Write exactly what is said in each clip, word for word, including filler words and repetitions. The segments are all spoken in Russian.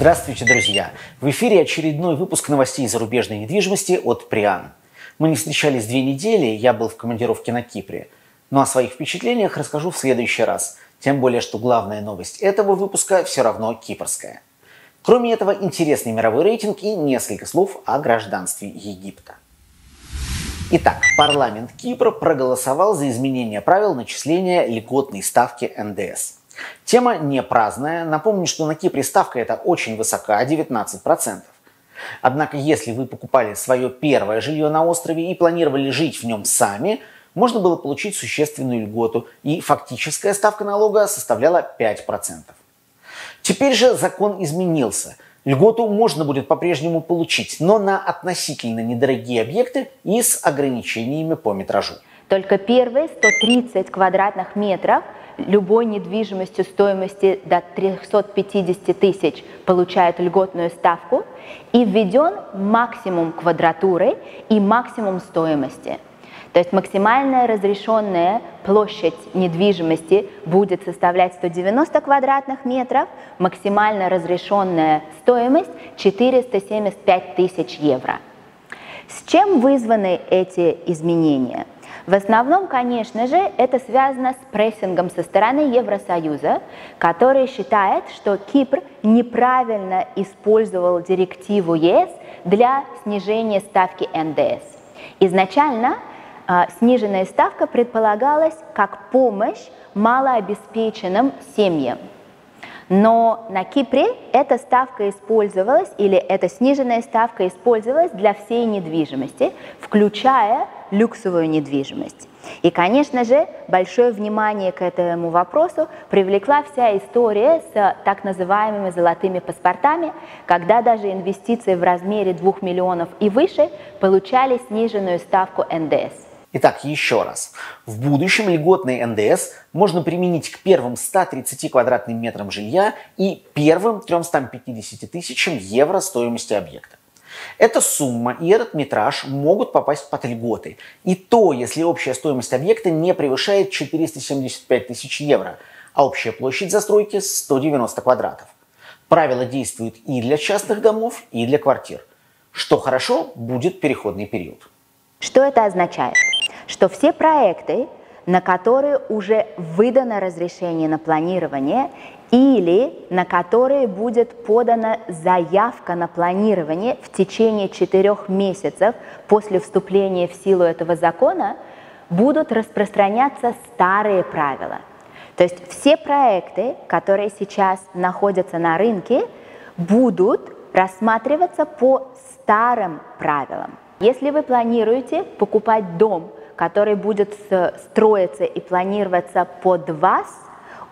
Здравствуйте, друзья! В эфире очередной выпуск новостей зарубежной недвижимости от Prian. Мы не встречались две недели, я был в командировке на Кипре. Но о своих впечатлениях расскажу в следующий раз. Тем более, что главная новость этого выпуска все равно кипрская. Кроме этого, интересный мировой рейтинг и несколько слов о гражданстве Египта. Итак, парламент Кипра проголосовал за изменение правил начисления льготной ставки эн дэ эс. Тема не праздная. Напомню, что на Кипре ставка эта очень высока, девятнадцать процентов. Однако, если вы покупали свое первое жилье на острове и планировали жить в нем сами, можно было получить существенную льготу, и фактическая ставка налога составляла пять процентов. Теперь же закон изменился. Льготу можно будет по-прежнему получить, но на относительно недорогие объекты и с ограничениями по метражу. Только первые сто тридцать квадратных метров любой недвижимостью стоимости до трёхсот пятидесяти тысяч получает льготную ставку, и введен максимум квадратуры и максимум стоимости. То есть максимальная разрешенная площадь недвижимости будет составлять сто девяносто квадратных метров, максимально разрешенная стоимость четыреста семьдесят пять тысяч евро. С чем вызваны эти изменения? В основном, конечно же, это связано с прессингом со стороны Евросоюза, который считает, что Кипр неправильно использовал директиву е эс для снижения ставки эн дэ эс. Изначально сниженная ставка предполагалась как помощь малообеспеченным семьям. Но на Кипре эта ставка использовалась, или эта сниженная ставка использовалась для всей недвижимости, включая люксовую недвижимость. И, конечно же, большое внимание к этому вопросу привлекла вся история с так называемыми золотыми паспортами, когда даже инвестиции в размере двух миллионов и выше получали сниженную ставку эн дэ эс. Итак, еще раз. В будущем льготный эн дэ эс можно применить к первым ста тридцати квадратным метрам жилья и первым трёмстам пятидесяти тысячам евро стоимости объекта. Эта сумма и этот метраж могут попасть под льготы. И то, если общая стоимость объекта не превышает четырёхсот семидесяти пяти тысяч евро, а общая площадь застройки сто девяносто квадратов. Правила действуют и для частных домов, и для квартир. Что хорошо, будет переходный период. Что это означает? Что все проекты, на которые уже выдано разрешение на планирование или на которые будет подана заявка на планирование в течение четырех месяцев после вступления в силу этого закона, будут распространяться старые правила. То есть все проекты, которые сейчас находятся на рынке, будут рассматриваться по старым правилам. Если вы планируете покупать дом, который будет строиться и планироваться под вас,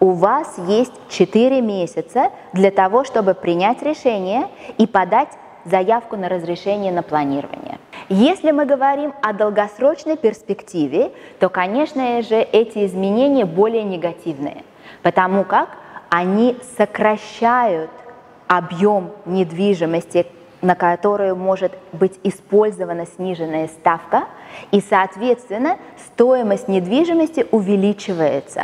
у вас есть четыре месяца для того, чтобы принять решение и подать заявку на разрешение на планирование. Если мы говорим о долгосрочной перспективе, то, конечно же, эти изменения более негативные, потому как они сокращают объем недвижимости, на которую может быть использована сниженная ставка, и, соответственно, стоимость недвижимости увеличивается.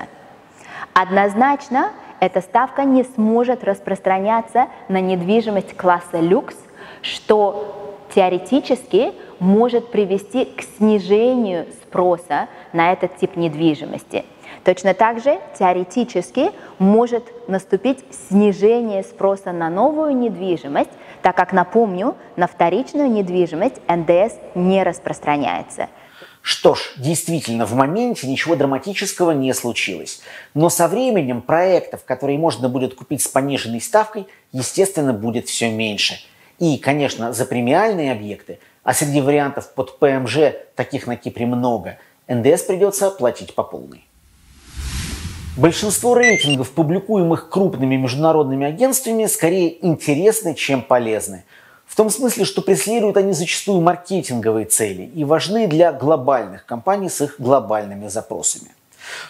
Однозначно, эта ставка не сможет распространяться на недвижимость класса люкс, что теоретически может привести к снижению спроса на этот тип недвижимости. Точно так же теоретически может наступить снижение спроса на новую недвижимость, так как, напомню, на вторичную недвижимость эн дэ эс не распространяется. Что ж, действительно, в моменте ничего драматического не случилось. Но со временем проектов, которые можно будет купить с пониженной ставкой, естественно, будет все меньше. И, конечно, за премиальные объекты, а среди вариантов под пэ эм жэ таких на Кипре много, эн дэ эс придется платить по полной. Большинство рейтингов, публикуемых крупными международными агентствами, скорее интересны, чем полезны. В том смысле, что преследуют они зачастую маркетинговые цели и важны для глобальных компаний с их глобальными запросами.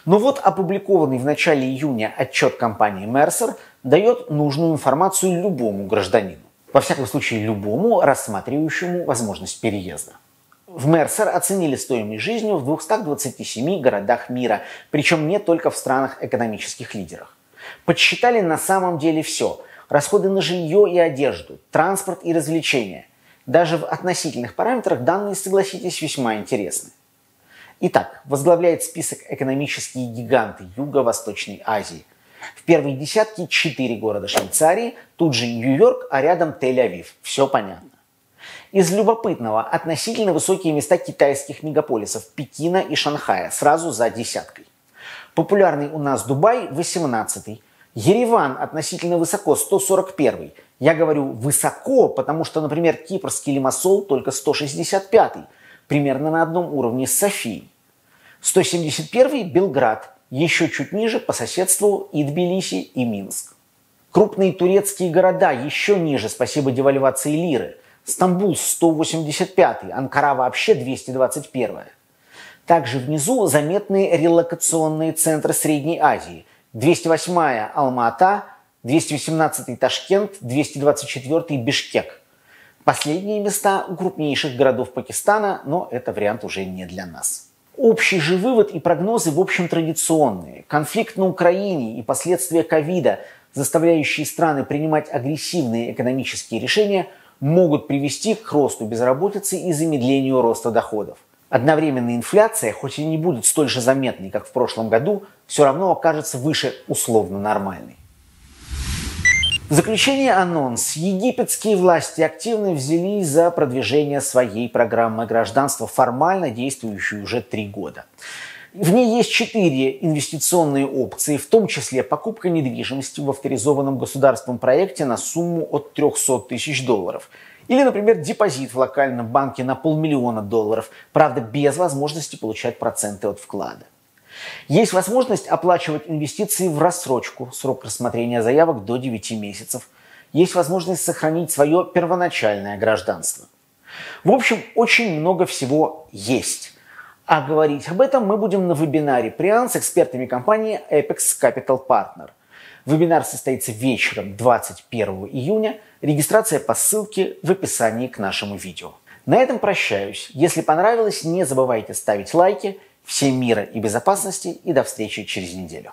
Но вот опубликованный в начале июня отчет компании Mercer дает нужную информацию любому гражданину. Во всяком случае, любому, рассматривающему возможность переезда. В Mercer оценили стоимость жизни в двухстах двадцати семи городах мира, причем не только в странах экономических лидеров. Подсчитали на самом деле все, расходы на жилье и одежду, транспорт и развлечения. Даже в относительных параметрах данные, согласитесь, весьма интересны. Итак, возглавляет список экономические гиганты Юго-Восточной Азии. В первой десятке четыре города Швейцарии, тут же Нью-Йорк, а рядом Тель-Авив. Все понятно. Из любопытного относительно высокие места китайских мегаполисов Пекина и Шанхая, сразу за десяткой. Популярный у нас Дубай восемнадцатый. Ереван относительно высоко сто сорок первый. Я говорю высоко, потому что, например, кипрский Лимассол только сто шестьдесят пятый. Примерно на одном уровне с Софией. сто семьдесят первый Белград. Еще чуть ниже по соседству и Тбилиси, и Минск. Крупные турецкие города еще ниже, спасибо девальвации лиры. Стамбул сто восемьдесят пятый, Анкара вообще двести двадцать первый. Также внизу заметные релокационные центры Средней Азии. двести восьмая Алма-Ата, двести восемнадцатый Ташкент, двести двадцать четвёртый Бишкек. Последние места у крупнейших городов Пакистана, но это вариант уже не для нас. Общий же вывод и прогнозы, в общем, традиционные. Конфликт на Украине и последствия ковида, заставляющие страны принимать агрессивные экономические решения, могут привести к росту безработицы и замедлению роста доходов. Одновременная инфляция, хоть и не будет столь же заметной, как в прошлом году, все равно окажется выше условно нормальной. В заключение анонс. Египетские власти активно взялись за продвижение своей программы гражданства, формально действующей уже три года. В ней есть четыре инвестиционные опции, в том числе покупка недвижимости в авторизованном государством проекте на сумму от трёхсот тысяч долларов. Или, например, депозит в локальном банке на полмиллиона долларов, правда, без возможности получать проценты от вклада. Есть возможность оплачивать инвестиции в рассрочку, срок рассмотрения заявок до девяти месяцев. Есть возможность сохранить свое первоначальное гражданство. В общем, очень много всего есть. А говорить об этом мы будем на вебинаре Prian с экспертами компании Apex Capital Partners. Вебинар состоится вечером двадцать первого июня. Регистрация по ссылке в описании к нашему видео. На этом прощаюсь. Если понравилось, не забывайте ставить лайки. Всем мира и безопасности и до встречи через неделю.